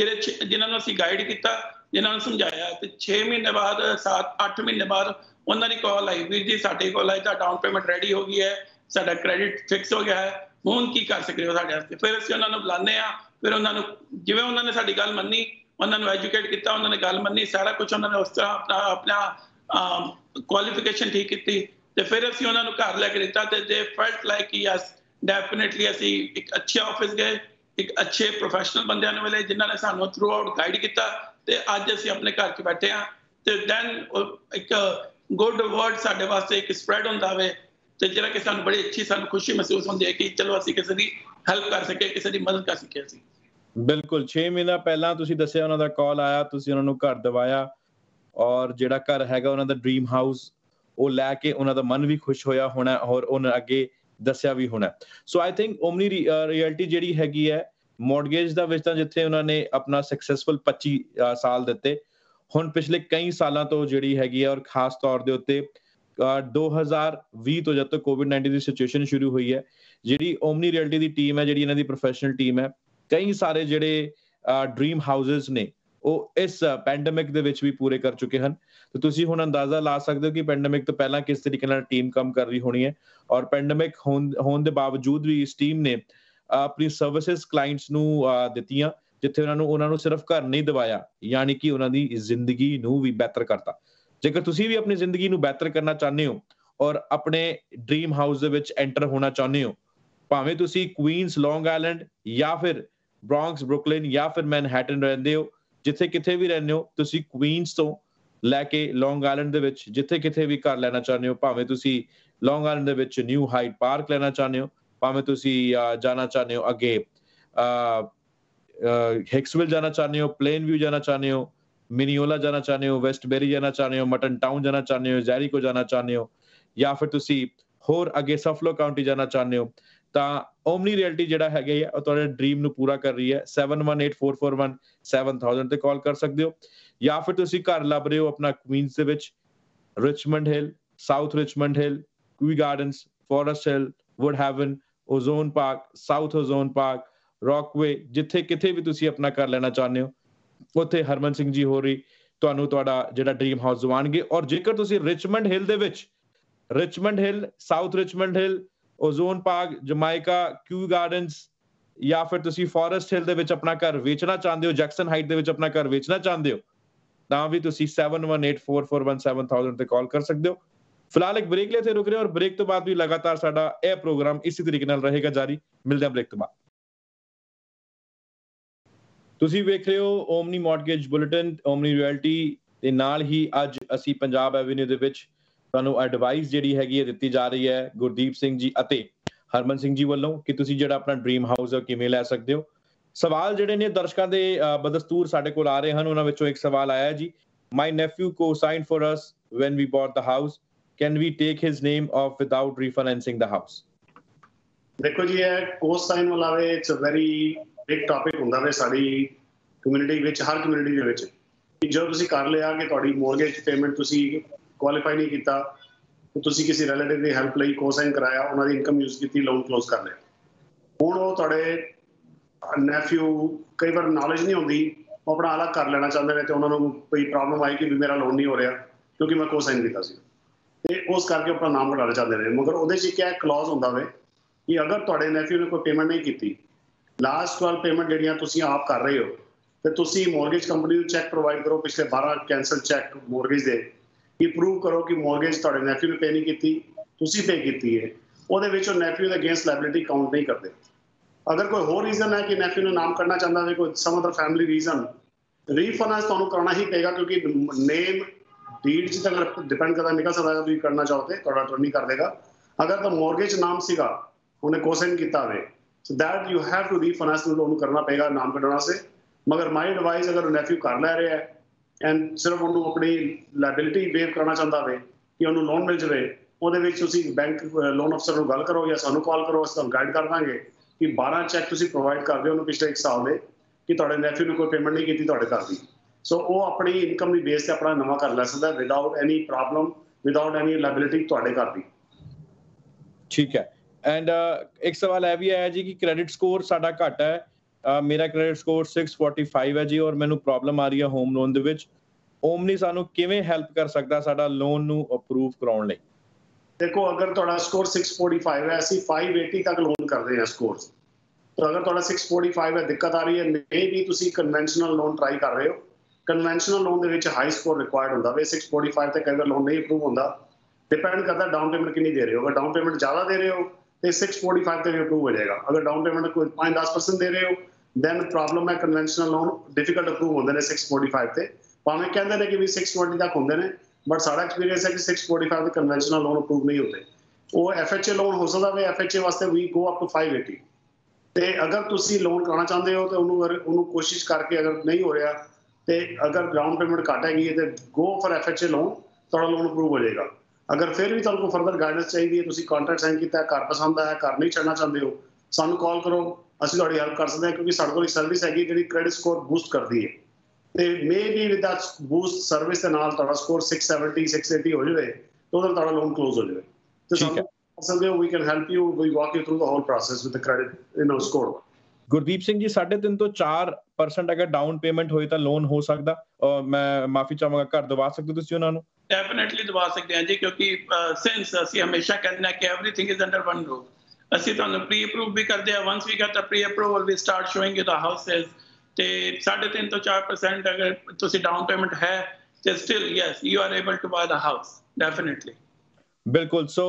ਜਿਹੜੇ ਜਿਨ੍ਹਾਂ ਨੂੰ ਅਸੀਂ ਗਾਈਡ ਕੀਤਾ ਜਿਨ੍ਹਾਂ ਨੂੰ ਸਮਝਾਇਆ ਤੇ ਛੇ ਮਹੀਨੇ ਬਾਅਦ ਸੱਤ ਅੱਠ ਮਹੀਨੇ ਬਾਅਦ ਉਹਨਾਂ ਦੀ ਕਾਲ ਆਈ ਵੀਰ ਜੀ ਸਾਡੇ ਕੋਲ ਆਈ ਤਾਂ ਡਾਊਨ ਪੇਮੈਂਟ ਰੈਡੀ ਹੋ ਗਈ ਹੈ ਸਾਡਾ ਕ੍ਰੈਡਿਟ ਫਿਕਸ ਹੋ ਗਿਆ ਹੈ ਹੁਣ ਕੀ ਕਰ ਸਕਦੇ ਹੋ ਸਾਡੇ ਵਾਸਤੇ ਫਿਰ ਅਸੀਂ ਉਹਨਾਂ ਨੂੰ ਬੁਲਾਉਂਦੇ ਹਾਂ ਫਿਰ ਉਹਨਾਂ ਨੂੰ ਜਿਵੇਂ ਉਹਨਾਂ ਨੇ ਸਾਡੀ ਗੱਲ ਮੰਨੀ ਉਹਨਾਂ ਨੂੰ ਐਜੂਕੇਟ ਕੀਤਾ ਉਹਨਾਂ ਨੇ ਗੱਲ ਮੰਨੀ ਸਾਰਾ ਕੁਛ ਉਹਨਾਂ ਨੇ ਉਸ ਤਰ੍ਹਾਂ ਆਪਣਾ ਆਪਣਾ ਕੁਆਲੀਫਿਕੇਸ਼ਨ ਠੀਕ ਕੀਤੀ ਤੇ ਫਿਰ ਅਸੀਂ ਉਹਨਾਂ ਨੂੰ ਘਰ ਲੈ ਕੇ ਦਿੱਤਾ ਤੇ ਦੇ ਫੈਲਟ ਲਾਈਕ ਯੈਸ ਡੈਫੀਨਿਟਲੀ ਅਸੀਂ ਇੱਕ ਅੱਛੇ ਆਫਿਸ ਗਏ ਇੱਕ ਅੱਛੇ ਪ੍ਰੋਫੈਸ਼ਨਲ ਬੰਦਿਆਂ ਨੂੰ ਮਿਲੇ ਜਿਨ੍ਹਾਂ ਨੇ ਸਾਨੂੰ ਥਰੂ ਆਊਟ ਗਾਈਡ ਕੀਤਾ ਤੇ ਅੱਜ ਅਸੀਂ ਆਪਣੇ ਘਰ 'ਚ ਬੈਠੇ ਹਾਂ ਤੇ ਦੈਨ ਇੱਕ ਗੁੱਡ ਵਰਡ ਸਾਡੇ ਵਾਸਤੇ ਇੱਕ ਸਪਰੈਡ ਹੁੰਦਾ ਵੇ ਤੇ ਜਿਹੜਾ ਕਿ ਸਾਨੂੰ ਬੜੀ ਅੱਛੀ ਸਾਨੂੰ ਖੁਸ਼ੀ ਮਹਿਸੂਸ ਹੁੰਦੀ ਹੈ ਕਿ ਚਲੋ ਅਸੀਂ ਕਿਸੇ ਦੀ ਹੈਲਪ ਕਰ ਸਕੇ ਕਿਸੇ ਦੀ ਮਦਦ ਕਰ ਸਕੇ ਅਸੀਂ ਬਿਲਕੁਲ ਛੇ ਮਹੀਨਾ ਪਹਿਲਾਂ ਤੁਸੀਂ ਦੱਸਿਆ ਉਹਨਾਂ ਦਾ ਕਾਲ ਆਇਆ ਤੁਸੀਂ ਉਹਨਾਂ ਨੂੰ ਘਰ ਦਿਵਾਇਆ ਔਰ ਜਿਹੜਾ ਘਰ ਹੈਗਾ ਉਹਨਾਂ ਦਾ ਡ੍ਰੀਮ ਹਾਊਸ ਉਹ ਲੈ ਕੇ ਉਹਨਾਂ ਦਾ ਮਨ ਵੀ ਖੁਸ਼ ਹੋਇਆ ਹੋਣਾ ਔਰ ਉਹਨਾਂ ਅੱਗੇ ਦੱਸਿਆ ਵੀ ਹੋਣਾ so I think Omni Realty ਜਿਹੜੀ ਹੈਗੀ ਹੈ ਮੌਰਗੇਜ ਦਾ ਵਿੱਚ ਤਾਂ ਜਿੱਥੇ ਉਹਨਾਂ ਨੇ ਆਪਣਾ ਸਕਸੈਸਫੁਲ ਪੱਚੀ ਸਾਲ ਦਿੱਤੇ ਹੁਣ ਪਿਛਲੇ ਕਈ ਸਾਲਾਂ ਤੋਂ ਜਿਹੜੀ ਹੈਗੀ ਆ, ਔਰ ਖਾਸ ਤੌਰ ਦੇ ਉੱਤੇ ਦੋ ਹਜ਼ਾਰ ਵੀਹ ਤੋਂ ਜਦ ਤੋਂ ਕੋਵਿਡ ਨਾਈਨਟੀਨ ਦੀ ਸਿਚੁਏਸ਼ਨ ਸ਼ੁਰੂ ਹੋਈ ਹੈ, ਜਿਹੜੀ ਓਮਨੀ ਰਿਐਲਟੀ ਦੀ ਟੀਮ ਹੈ, ਜਿਹੜੀ ਇਹਨਾਂ ਦੀ ਪ੍ਰੋਫੈਸ਼ਨਲ ਟੀਮ ਹੈ, ਕਈ ਸਾਰੇ ਜਿਹੜੇ ਡ੍ਰੀਮ ਹਾਊਸਸ ਨੇ ਉਹ ਇਸ ਪੈਂਡੈਮਿਕ ਦੇ ਵਿੱਚ ਵੀ ਪੂਰੇ ਕਰ ਚੁੱਕੇ ਹਨ। ਤੇ ਤੁਸੀਂ ਹੁਣ ਅੰਦਾਜ਼ਾ ਲਾ ਸਕਦੇ ਹੋ ਕਿ ਪੈਂਡੈਮਿਕ ਤੋਂ ਪਹਿਲਾਂ ਕਿਸ ਤਰੀਕੇ ਨਾਲ ਟੀਮ ਕੰਮ ਕਰ ਰਹੀ ਹੋਣੀ ਹੈ, ਔਰ ਪੈਂਡੈਮਿਕ ਹੋਣ ਹੋਣ ਦੇ ਬਾਵਜੂਦ ਵੀ ਇਸ ਟੀਮ ਨੇ ਆਪਣੀ ਸਰਵਿਸਿਜ਼ ਕਲਾਇੰਟਸ ਨੂੰ ਦਿੱਤੀਆਂ, ਜਿੱਥੇ ਉਹਨਾਂ ਨੂੰ ਉਹਨਾਂ ਨੂੰ ਸਿਰਫ ਘਰ ਨਹੀਂ ਦਿਵਾਇਆ, ਯਾਨੀ ਕਿ ਉਹਨਾਂ ਦੀ ਜ਼ਿੰਦਗੀ ਨੂੰ ਵੀ ਬਿਹਤਰ ਕਰਤਾ। ਜੇਕਰ ਤੁਸੀਂ ਵੀ ਆਪਣੀ ਜ਼ਿੰਦਗੀ ਨੂੰ ਬਿਹਤਰ ਕਰਨਾ ਚਾਹੁੰਦੇ ਹੋ ਔਰ ਆਪਣੇ ਡ੍ਰੀਮ ਹਾਊਸ ਦੇ ਵਿੱਚ ਐਂਟਰ ਹੋਣਾ ਚਾਹੁੰਦੇ ਹੋ, ਭਾਵੇਂ ਤੁਸੀਂ ਕੁਈਨਸ, ਲੌਂਗ ਆਈਲੈਂਡ ਜਾਂ ਫਿਰ ਬ੍ਰੌਂਕਸ, ਬਰੁਕਲਿਨ ਜਾਂ ਫਿਰ ਮੈਨਹੈਟਨ ਰਹਿੰਦੇ ਹੋ, ਜਿੱਥੇ ਕਿਤੇ ਵੀ ਰਹਿੰਦੇ ਹੋ, ਤੁਸੀਂ ਕੁਈਨਸ ਤੋਂ ਲੈ ਕੇ ਲੌਂਗ ਆਈਲੈਂਡ ਦੇ ਵਿੱਚ ਜਿੱਥੇ ਕਿਤੇ ਵੀ ਘਰ ਲੈਣਾ ਚਾਹੁੰਦੇ ਹੋ, ਭਾਵੇਂ ਤੁਸੀਂ ਲੌਂਗ ਆਈਲੈਂਡ ਦੇ ਵਿੱਚ ਨਿਊ ਹਾਈਟ ਪਾਰਕ ਲੈਣਾ ਚਾਹੁੰਦੇ ਹੋ, ਭਾਵੇਂ ਤੁਸੀਂ ਜਾਣਾ ਚਾਹੁੰਦੇ ਹੋ ਅੱਗੇ ਹਿਕਸਵਿਲ ਜਾਣਾ ਚਾਹੁੰਦੇ ਹੋ, ਪਲੇਨ ਵਿਊ ਜਾਣਾ ਚਾਹੁੰਦੇ ਹੋ, ਮਿਨੀਓਲਾ ਜਾਣਾ ਚਾਹੁੰਦੇ ਹੋ, ਵੈਸਟਬੇਰੀ ਜਾਣਾ ਚਾਹੁੰਦੇ ਹੋ, ਮਟਨ ਟਾਊਨ ਜਾਣਾ ਚਾਹੁੰਦੇ ਹੋ, ਜ਼ੈਰੀਕੋ ਜਾਣਾ ਚਾਹੁੰਦੇ ਹੋ, ਜਾਂ ਫਿਰ ਤੁਸੀਂ ਹੋਰ ਅੱਗੇ ਸਫਲੋ ਕਾਉਂਟੀ ਜਾਣਾ ਚਾਹੁੰਦੇ ਹੋ, ਤਾਂ ਓਮਨੀ ਰਿਐਲਟੀ ਜਿਹੜਾ ਹੈਗਾ ਹੈ ਉਹ ਤੁਹਾਡੇ ਡ੍ਰੀਮ ਨੂੰ ਪੂਰਾ ਕਰ ਰਹੀ ਹੈ। Seven one eight four four one seven thousand ਤੇ ਕਾਲ ਕਰ ਸਕਦੇ ਹੋ, ਜਾਂ ਫਿਰ ਤੁਸੀਂ ਘਰ ਲੱਭ ਰਹੇ ਹੋ ਆਪਣਾ ਕੁਈਨਸ ਦੇ ਵਿੱਚ, Richmond Hill, South Richmond Hill, Kew Gardens, Forest Hill, Woodhaven, Ozone Park, South Ozone Park, Rockaway, ਜਿੱਥੇ ਕਿਤੇ ਵੀ ਤੁਸੀਂ ਆਪਣਾ ਘਰ ਲੈਣਾ ਚਾਹੁੰਦੇ ਹੋ, ਉੱਥੇ ਹਰਮਨ ਸਿੰਘ ਜੀ ਹੋਰੀ ਤੁਹਾਨੂੰ ਤੁਹਾਡਾ ਜਿਹੜਾ ਡ੍ਰੀਮ ਹਾਊਸ ਦਵਾਉਣਗੇ। ਔਰ ਜੇਕਰ ਤੁਸੀਂ ਰਿਚਮੰਡ ਹਿੱਲ ਦੇ ਵਿੱਚ, Richmond Hill, South Richmond Hill, Ozone Park, Jamaica, Kew Gardens ਜਾਂ ਫਿਰ ਤੁਸੀਂ ਫੋਰੈਸਟ ਹਿੱਲ ਦੇ ਵਿੱਚ ਆਪਣਾ ਘਰ ਵੇਚਣਾ ਚਾਹੁੰਦੇ ਹੋ, ਜੈਕਸਨ ਹਾਈਟ ਦੇ ਵਿੱਚ ਆਪਣਾ ਘਰ ਵੇਚਣਾ ਚਾਹੁੰਦੇ ਹੋ, ਤਾਂ ਵੀ ਤੁਸੀਂ seven one eight four four one seven thousand ਤੇ ਕਾਲ ਕਰ ਸਕਦੇ ਹੋ। ਫਿਲਹਾਲ ਇੱਕ ਬ੍ਰੇਕ ਲਈ ਇੱਥੇ ਰੁਕ ਰਹੇ ਹਾਂ, ਔਰ ਬ੍ਰੇਕ ਤੋਂ ਬਾਅਦ ਵੀ ਲਗਾਤਾਰ ਸਾਡਾ ਇਹ ਪ੍ਰੋਗਰਾਮ ਇਸੇ ਤਰੀਕੇ ਨਾਲ ਰਹੇਗਾ ਜਾਰੀ। ਮਿਲਦੇ ਹਾਂ ਬ੍ਰੇਕ ਤੋਂ ਬਾਅਦ। ਤੁਸੀਂ ਵੇਖ ਰਹੇ ਹੋ Omni mortgage bulletin Omni Realty, ਦੇ ਨਾਲ ਹੀ ਅੱਜ ਅਸੀਂ ਪੰਜਾਬ ਐਵੇਨਿਊ ਦੇ ਵਿੱਚ ਤੁਹਾਨੂੰ ਐਡਵਾਈਸ ਜਿਹੜੀ ਹੈਗੀ ਹੈ ਦਿੱਤੀ ਜਾ ਰਹੀ ਹੈ ਗੁਰਦੀਪ ਸਿੰਘ ਜੀ ਅਤੇ ਹਰਮਨ ਸਿੰਘ ਜੀ ਵੱਲੋਂ ਕਿ ਤੁਸੀਂ ਜਿਹੜਾ ਆਪਣਾ ਡ੍ਰੀਮ ਹਾਊਸ ਹੈ ਕਿਵੇਂ ਲੈ ਸਕਦੇ ਹੋ। ਸਵਾਲ ਜਿਹੜੇ ਨੇ ਦਰਸ਼ਕਾਂ ਦੇ ਬਦਸਤੂਰ ਸਾਡੇ ਕੋਲ ਆ ਰਹੇ ਹਨ, ਉਹਨਾਂ ਵਿੱਚੋਂ ਇੱਕ ਸਵਾਲ ਆਇਆ ਜੀ, my nephew cosign for us when we bought the house, can we take his name off without refinancing the house? ਦੇਖੋ ਜੀ, ਇਹ ਕੋ ਸਾਈਨ ਵਾਲਾ ਵੇ it's a very big topic ਹੁੰਦਾ ਵੇ ਸਾਡੀ ਕਮਿਊਨਿਟੀ ਵਿੱਚ, ਹਰ ਕਮਿਊਨਿਟੀ ਦੇ ਵਿੱਚ। ਜਦੋਂ ਤੁਸੀਂ ਕਰ ਲਿਆ ਕਿ ਤੁਹਾਡੀ ਮੋਰਗੇਜ ਪੇਮੈਂਟ ਤੁਸੀਂ ਕੁਆਲੀਫਾਈ ਨਹੀਂ ਕੀਤਾ, ਤੁਸੀਂ ਕਿਸੇ ਰਿਲੇਟਿਵ ਦੀ ਹੈਲਪ ਲਈ ਕੋਸਾਈਨ ਕਰਾਇਆ, ਉਹਨਾਂ ਦੀ ਇਨਕਮ ਯੂਜ਼ ਕੀਤੀ, ਲੋਨ ਕਲੋਜ਼ ਕਰ ਲਿਆ। ਹੁਣ ਉਹ ਤੁਹਾਡੇ ਨੈਫਿਊ, ਕਈ ਵਾਰ ਨੌਲੇਜ ਨਹੀਂ ਹੁੰਦੀ, ਉਹ ਆਪਣਾ ਅਲੱਗ ਕਰ ਲੈਣਾ ਚਾਹੁੰਦੇ ਨੇ, ਤੇ ਉਹਨਾਂ ਨੂੰ ਕੋਈ ਪ੍ਰੋਬਲਮ ਆਈ ਕਿ ਵੀ ਮੇਰਾ ਲੋਨ ਨਹੀਂ ਹੋ ਰਿਹਾ ਕਿਉਂਕਿ ਮੈਂ ਕੋਸਾਈਨ ਕੀਤਾ ਸੀ, ਤੇ ਉਸ ਕਰਕੇ ਆਪਣਾ ਨਾਮ ਕਢਾਉਣਾ ਚਾਹੁੰਦੇ ਨੇ। ਮਗਰ ਉਹਦੇ 'ਚ ਇੱਕ ਕਲੋਜ਼ ਹੁੰਦਾ ਵੇ ਕਿ ਅਗਰ ਤੁਹਾਡੇ ਨੈਫਿਊ ਨੇ ਕੋਈ ਪੇਮੈਂਟ ਨਹੀਂ ਕੀਤੀ, ਲਾਸਟ ਵਾਲ ਪੇਮੈਂਟ ਜਿਹੜੀਆਂ ਤੁਸੀਂ ਆਪ ਕਰ ਰਹੇ ਹੋ, ਤੇ ਤੁਸੀਂ ਮੋਰਗੇਜ ਕੰਪਨੀ ਨੂੰ ਚੈੱਕ ਪ੍ਰੋਵਾਈਡ ਕਰੋ, ਪਿਛਲੇ ਬਾਰਾਂ ਕੈਂਸਲ ਚੈੱਕ ਮੋਰਗੇਜ ਦੇ, ਕਿ ਪ੍ਰੂਵ ਕਰੋ ਕਿ ਮੋਰਗੇਜ ਤੁਹਾਡੇ ਨੈਫਿਊ ਨੇ ਪੇ ਨਹੀਂ ਕੀਤੀ, ਤੁਸੀਂ ਪੇ ਕੀਤੀ ਹੈ। ਉਹਦੇ ਵਿੱਚ ਉਹ ਨੈਫਿਊ ਦੇ ਅਗੇਂਸਟ ਲਾਇਬਿਲਿਟੀ ਕਾਊਂਟ ਨਹੀਂ ਕਰਦੇ। ਅਗਰ ਕੋਈ ਹੋਰ ਰੀਜ਼ਨ ਹੈ ਕਿ ਨੈਫਿਊ ਨੂੰ ਨਾਮ ਕਰਨਾ ਚਾਹੁੰਦਾ ਹੈ, ਕੋਈ some other family reason, refinance ਤੁਹਾਨੂੰ ਕਰਨਾ ਹੀ ਪਏਗਾ, ਕਿਉਂਕਿ ਨੇਮ ਡੀਡ 'ਚ ਤਾਂ ਡਿਪੈਂਡ ਕਰਦਾ, ਨਿਕਲ ਸਕਦਾ ਅਗਰ ਤੁਸੀਂ ਕਰਨਾ ਚਾਹੋ ਤੇ ਤੁਹਾਡਾ ਅਟਾਰਨੀ ਕਰ ਦੇਗਾ। ਅਗਰ ਤਾਂ ਮੋਰਗੇਜ ਨਾਮ ਸੀਗਾ, ਉਹਨੇ ਕੋਸਾਈਨ ਕੀਤਾ ਹੋਵੇ, so that you have to refinance, ਉਹਨੂੰ ਕਰਨਾ ਪਏਗਾ ਨਾਮ ਕਢਾਉਣਾ ਸੇ। ਮਗਰ ਮਾਈ ਐਡਵਾਈਸ, ਅਗਰ ਨੈਫਿਊ ਕਰ ਲੈ ਰਿਹਾ ਐਂਡ ਸਿਰਫ ਉਹਨੂੰ ਆਪਣੀ ਲਾਇਬਿਲਿਟੀ ਵੇਵ ਕਰਨਾ ਚਾਹੁੰਦਾ ਹੋਵੇ ਕਿ ਉਹਨੂੰ ਲੋਨ ਮਿਲ ਜਾਵੇ, ਉਹਦੇ ਵਿੱਚ ਤੁਸੀਂ ਬੈਂਕ ਲੋਨ ਅਫਸਰ ਨੂੰ ਗੱਲ ਕਰੋ ਜਾਂ ਸਾਨੂੰ ਕਾਲ ਕਰੋ, ਅਸੀਂ ਤੁਹਾਨੂੰ ਗਾਈਡ ਕਰ ਦਾਂਗੇ ਕਿ ਬਾਰਾਂ ਚੈੱਕ ਤੁਸੀਂ ਪ੍ਰੋਵਾਈਡ ਕਰ ਦਿਓ ਉਹਨੂੰ ਪਿਛਲੇ ਇੱਕ ਸਾਲ ਦੇ, ਕਿ ਤੁਹਾਡੇ ਨੈਫਿਊ ਨੂੰ ਕੋਈ ਪੇਮੈਂਟ ਨਹੀਂ ਕੀਤੀ ਤੁਹਾਡੇ ਘਰ ਦੀ। ਸੋ ਉਹ ਆਪਣੀ ਇਨਕਮ ਦੀ ਬੇਸ 'ਤੇ ਆਪਣਾ ਨਵਾਂ ਕਰ ਲੈ ਸਕਦਾ without any problem, without any liability ਤੁਹਾਡੇ ਘਰ ਦੀ। ਠੀਕ ਹੈ। ਐਂਡ ਇੱਕ ਸਵਾਲ ਇਹ ਵੀ ਆਇਆ ਜੀ ਕਿ ਕ੍ਰੈਡਿਟ ਸਕੋਰ ਸਾਡਾ ਘੱਟ ਹੈ, ਮੇਰਾ ਕ੍ਰੈਡਿਟ ਸਕੋਰ ਛੇ ਸੌ ਪੈਂਤਾਲੀ ਹੈ ਜੀ, ਔਰ ਮੈਨੂੰ ਪ੍ਰੋਬਲਮ ਆ ਰਹੀ ਹੈ ਹੋਮ ਲੋਨ ਦੇ ਵਿੱਚ, ਓਮਨੀ ਸਾਨੂੰ ਕਿਵੇਂ ਹੈਲਪ ਕਰ ਸਕਦਾ ਸਾਡਾ ਲੋਨ ਨੂੰ ਅਪਰੂਵ ਕਰਾਉਣ ਲਈ? ਦੇਖੋ, ਅਗਰ ਤੁਹਾਡਾ ਸਕੋਰ ਛੇ ਸੌ ਪੈਂਤਾਲੀ ਹੈ, ਅਸੀਂ ਪੰਜ ਸੌ ਅੱਸੀ ਤੱਕ ਲੋਨ ਕਰਦੇ ਹਾਂ ਸਕੋਰ, ਤਾਂ ਅਗਰ ਤੁਹਾਡਾ ਛੇ ਸੌ ਪੈਂਤਾਲੀ ਹੈ, ਦਿੱਕਤ ਆ ਰਹੀ ਹੈ, ਮੇ ਵੀ ਤੁਸੀਂ ਕਨਵੈਨਸ਼ਨਲ ਲੋਨ ਟਰਾਈ ਕਰ ਰਹੇ ਹੋ। ਕਨਵੈਨਸ਼ਨਲ ਲੋਨ ਦੇ ਵਿੱਚ ਹਾਈ ਸਕੋਰ ਰਿਕੁਆਇਰਡ ਹੁੰਦਾ ਵੇ, ਛੇ ਸੌ ਪੈਂਤਾਲੀ ਤੇ ਕਈ ਵਾਰ ਲੋਨ ਨਹੀਂ ਅਪਰੂਵ ਹੁੰਦਾ, ਡਿਪੈਂਡ ਕਰਦਾ ਡਾਊਨ ਪੇਮੈਂਟ ਕਿੰਨੀ ਦੇ ਰਹੇ ਹੋ। ਅਗਰ ਡਾਊਨ ਪੇਮੈਂਟ ਜ਼ਿਆਦਾ ਦੇ ਰਹੇ ਹੋ ਤੇ ਛੇ ਸੌ ਪੈਂਤਾਲੀ ਤੇ ਵੀ ਅਪਰੂਵ ਹੋ ਜਾਏਗਾ। ਅਗਰ ਡਾਊਨ ਪੇਮੈਂਟ ਕੋਈ ਪੰਜ ਦਸ ਪਰਸੈਂਟ ਦੇ ਰਹੇ ਹੋ, ਦੈਨ ਪ੍ਰੋਬਲਮ ਹੈ, ਕਨਵੈਨਸ਼ਨਲ ਲੋਨ ਡਿਫੀਕਲਟ ਅਪਰੂਵ ਹੁੰਦੇ ਨੇ ਛੇ ਸੌ ਪੈਂਤਾਲੀ ਤੇ, ਭਾਵੇਂ ਕਹਿੰਦੇ ਨੇ ਕਿ ਵੀ ਛੇ ਸੌ ਵੀਹ ਤੱਕ ਹੁੰਦੇ ਨੇ, ਬਟ ਸਾਡਾ ਐਕਸਪੀਰੀਅੰਸ ਹੈ ਕਿ ਛੇ ਸੌ ਪੈਂਤਾਲੀ ਤੇ ਕਨਵੈਨਸ਼ਨਲ ਲੋਨ ਅਪਰੂਵ ਨਹੀਂ ਹੁੰਦੇ। ਉਹ ਐਫ ਐਚ ਏ ਲੋਨ ਹੋ ਸਕਦਾ ਵੇ, ਐਫ ਐਚ ਏ ਵਾਸਤੇ ਵੀ ਗੋ ਅਪ ਟੂ ਪੰਜ ਸੌ ਅੱਸੀ। ਤੇ ਅਗਰ ਤੁਸੀਂ ਲੋਨ ਕਰਾਉਣਾ ਚਾਹੁੰਦੇ ਹੋ ਤੇ ਉਹਨੂੰ ਉਹਨੂੰ ਕੋਸ਼ਿਸ਼ ਕਰਕੇ, ਅਗਰ ਨਹੀਂ ਹੋ ਰਿਹਾ ਤੇ ਅਗਰ ਡਾਊਨ ਪੇਮੈਂਟ ਘੱਟ ਹੈਗੀ ਤੇ go for F H A loan, ਤੁਹਾਡਾ ਲੋਨ ਅਪਰੂਵ ਹੋ ਜਾਏਗਾ। ਅਗਰ ਫਿਰ ਵੀ ਤੁਹਾਨੂੰ ਕੋਈ ਫਰਦਰ ਗਾਈਡੈਂਸ ਚਾਹੀਦੀ ਹੈ, ਤੁਸੀਂ ਕੰਟਰੈਕਟ ਸਾਈਨ ਕੀਤਾ, ਘਰ ਪਸੰਦ ਆਇਆ, ਘਰ ਨਹੀਂ ਛੱਡਣਾ ਚਾਹੁੰਦੇ ਹੋ, ਸਾਨੂੰ ਕਾਲ ਕਰੋ, ਅਸੀਂ ਤੁਹਾਡੀ ਹੈਲਪ ਕਰ ਸਕਦੇ ਹਾਂ, ਕਿਉਂਕਿ ਸਾਡੇ ਕੋਲ ਇੱਕ ਸਰਵਿਸ ਹੈਗੀ ਜਿਹੜੀ ਕ੍ਰੈਡਿਟ ਸਕੋਰ ਬੂਸਟ ਕਰਦੀ ਹੈ। They maybe with that boost service and all, our score six seventy, six eighty, so that our loan close will be. So we can help you. We walk you through the whole process with the credit, you know, score. Gurdeep Singh ji, साढ़े तीन तो चार percent अगर down payment होए तो loan हो सकता और मैं माफी चाहूँगा कर दबा सकते हो तो क्यों ना नो? Definitely दबा सकते हैं जी क्योंकि since ऐसी हमेशा कहना कि everything is under one roof. ऐसी तो हम pre-approve भी कर दिया. Once we get the pre-approval, we start showing you the houses. ते साढ़े तीन तो चार परसेंट अगर तो सी डाउन पेमेंट है, तो still yes, you are able to buy the house. Definitely. बिल्कुल. So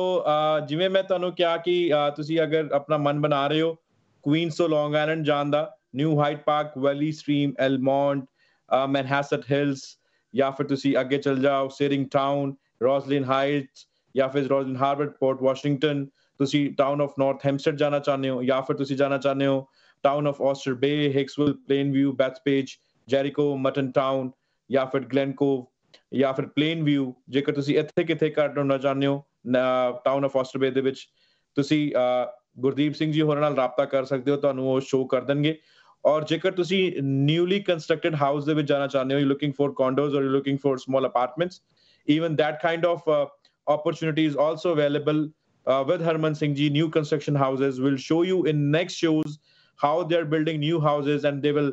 जिम्मे मैं तो नो क्या कि तुसी अगर अपना मन बना रहे हो Queens to Long Island, Janda, New Hyde Park, Valley Stream, Elmont, uh, Manhasset Hills, या फिर तुसी आगे चल जाओ, Searing Town, Roslyn Heights, या फिर Roslyn Harbour, Port Washington, तुसी Town of North Hempstead जाना चाहने हो, या फिर तुसी जाना चाहने हो, Town of Oyster Bay, Hicksville, Plainview, Bethpage, Jericho, Mutton Town, या फिर Glen Cove, या फिर Plainview, जेकर तुसी इतने कितने कार्टों ना जाने हो, Town of Oyster Bay दे विच, तुसी गुरदीप सिंह जी होने नाल रापता कर सकते हो तो अनु वो शो कर देंगे और जेकर तुसी न्यूली कंस्ट्रक्टेड हाउस दे विच जाना चाहने हो यू लुकिंग फॉर कॉन्डोज और you looking for small apartments even that kind of opportunity is also available with Harman Singh ji new construction houses will show you in next shows how they are building new houses and they will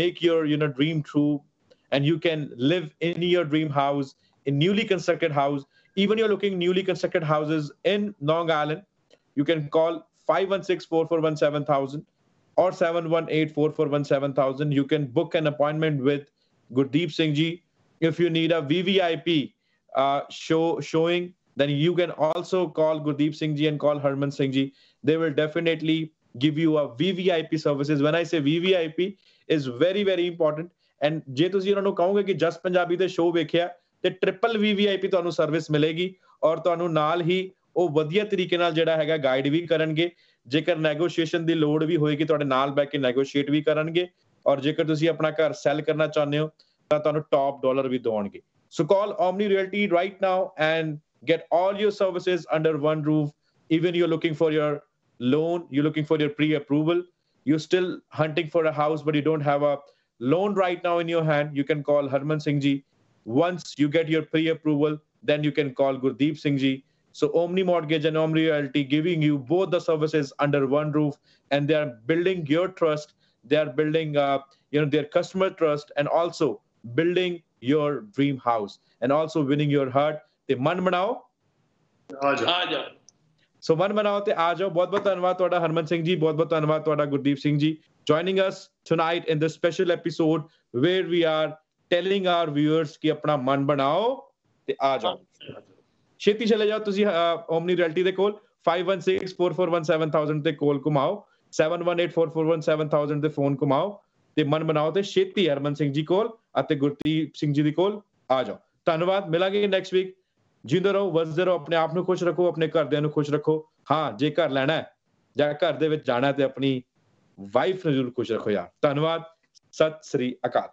make your you know dream true and you can live in your dream house in newly constructed house even you are looking newly constructed houses in Long Island You can call five one six, four four one, seven thousand or seven one eight, four four one, seven thousand. You can book an appointment with Gurdeep Singh ji. If you need a V V I P uh, show showing, then you can also call Gurdeep Singh ji and call Harman Singh ji. They will definitely give you a V V I P services. When I say V V I P, is very, very important. And je tusi ohnu kahunge ki just Punjabi de show vekhya te triple V V I P tuhanu service milegi aur tuhanu naal hi ਉਹ ਵਧੀਆ ਤਰੀਕੇ ਨਾਲ ਜਿਹੜਾ ਹੈਗਾ guide ਵੀ ਕਰਨਗੇ ਜੇਕਰ negotiation ਦੀ ਲੋੜ ਵੀ ਹੋਏਗੀ ਤੁਹਾਡੇ ਨਾਲ ਬੈ ਕੇ ਨੈਗੋਸ਼ੀਏਟ ਵੀ ਕਰਨਗੇ ਔਰ ਜੇਕਰ ਤੁਸੀਂ ਆਪਣਾ ਘਰ ਸੈਲ ਕਰਨਾ ਚਾਹੁੰਦੇ ਹੋ ਤਾਂ ਤੁਹਾਨੂੰ ਟਾਪ ਡਾਲਰ ਵੀ ਦੇਣਗੇ so call Omni Realty right now and get all your services under one roof even you are looking for your loan you looking for your pre approval you still hunting for a house but you don't have a loan right now in your hand you can call ਹਰਮਨ ਸਿੰਘ ji once you get your pre approval then you can call ਗੁਰਦੀਪ ਸਿੰਘ ji So Omni Mortgage and Omni Realty giving you both the services under one roof, and they are building your trust. They are building, uh, you know, their customer trust, and also building your dream house, and also winning your heart. Te man banao. Aaja. Aaja. So man banao te aaja. Bahut bahut dhanwad toda Harman Singh ji. Bahut bahut dhanwad toda Gurdeep Singh ji. Joining us tonight in this special episode where we are telling our viewers ki apna man banao te aaja. छेती चले जाओ तुसी Omni Realty दे call five one six, four four one, seven thousand ते call घुमाओ seven one eight, four four one, seven thousand ते phone घुमाओ ते मन बनाओ ते छेती हरमन सिंह जी कॉल अते गुरदीप सिंह जी दी कॉल आ जाओ धन्यवाद मिलांगे नेक्स्ट वीक जिंदे रहो वसदे रहो अपने आप नूं खुश रखो अपने घरदियां नूं खुश रखो हाँ जे घर लेना है जां घर दे विच जाना है ते अपनी वाइफ नूं जरूर खुश रखो यार धन्यवाद सत श्री अकाल